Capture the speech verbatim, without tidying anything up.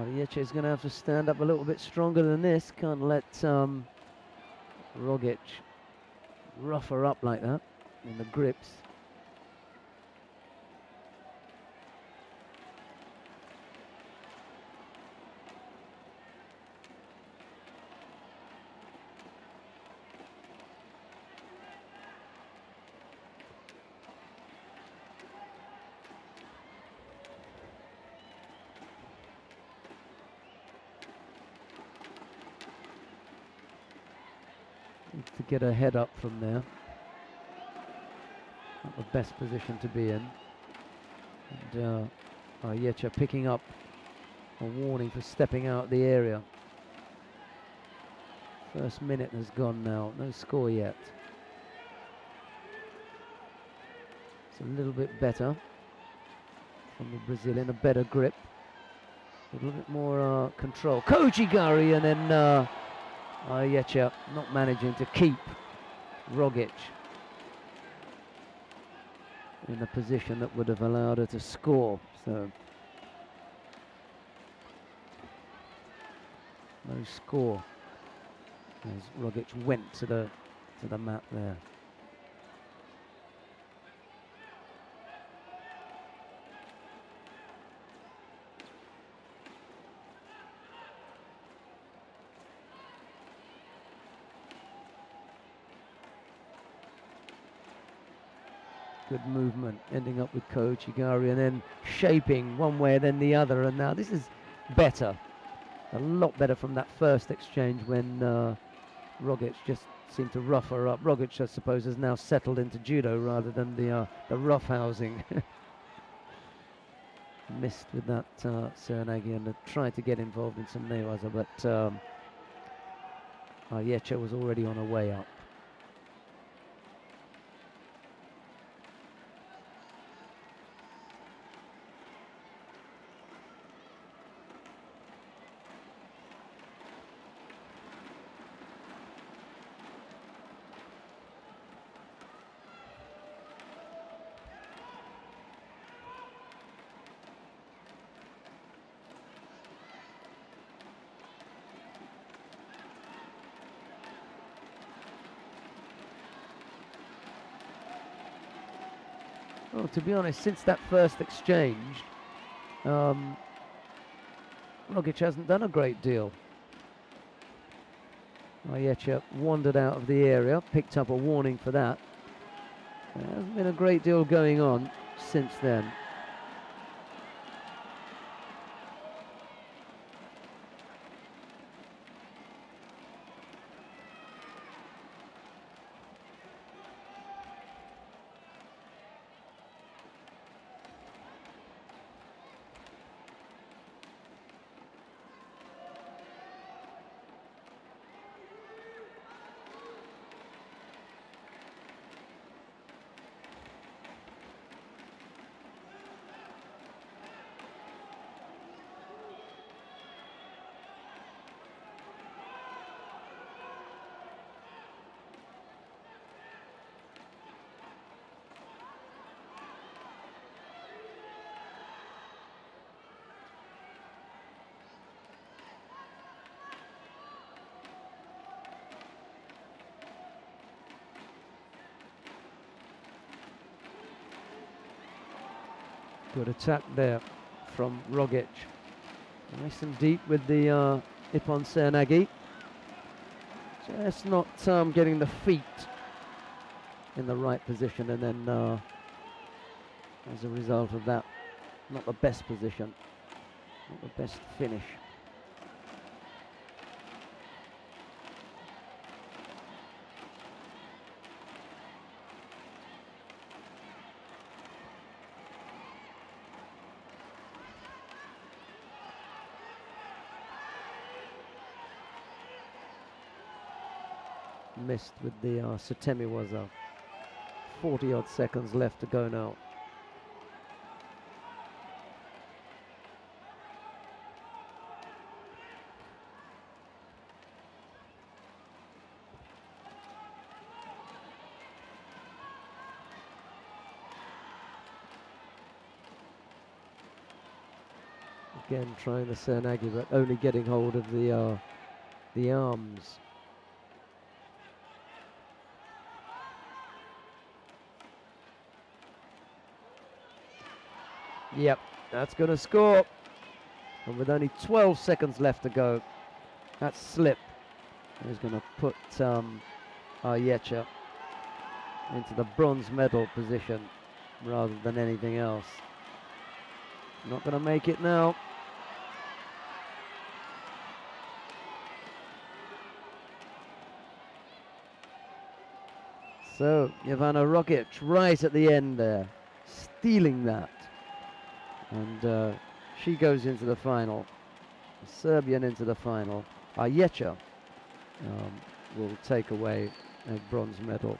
Ariecha is going to have to stand up a little bit stronger than this. Can't let um, Rogic rough her up like that in the grips. To get her head up from there. Not the best position to be in. And uh, Ariecha picking up a warning for stepping out the area. First minute has gone now, no score yet. It's a little bit better from the Brazilian, a better grip. A little bit more uh, control. Kochi Gari and then uh, Ariecha not managing to keep Rogic in a position that would have allowed her to score. So no score as Rogic went to the to the mat there. Good movement, ending up with Kochi Gari and then shaping one way and then the other. And now this is better, a lot better from that first exchange when uh, Rogic just seemed to rough her up. Rogic, I suppose, has now settled into judo rather than the, uh, the rough housing. Missed with that uh, Seoi Nage and tried to get involved in some ne-waza, but um, Ariecha was already on her way up. Well, to be honest, since that first exchange, um, Rogic hasn't done a great deal. Ariecha wandered out of the area, picked up a warning for that. There hasn't been a great deal going on since then. Good attack there from Rogic. Nice and deep with the uh, Ippon Seoi Nage. Just not um, getting the feet in the right position, and then uh, as a result of that, not the best position, not the best finish. Missed with the uh, Satemiwaza. forty odd seconds left to go now. Again, trying the Seoi Nage, but only getting hold of the uh, the arms. Yep, that's going to score. And with only twelve seconds left to go, that slip is going to put um, Aryecha into the bronze medal position rather than anything else. Not going to make it now. So, Jovana Rogic right at the end there, stealing that. And uh, she goes into the final. The Serbian into the final. Aryecha um, will take away a bronze medal.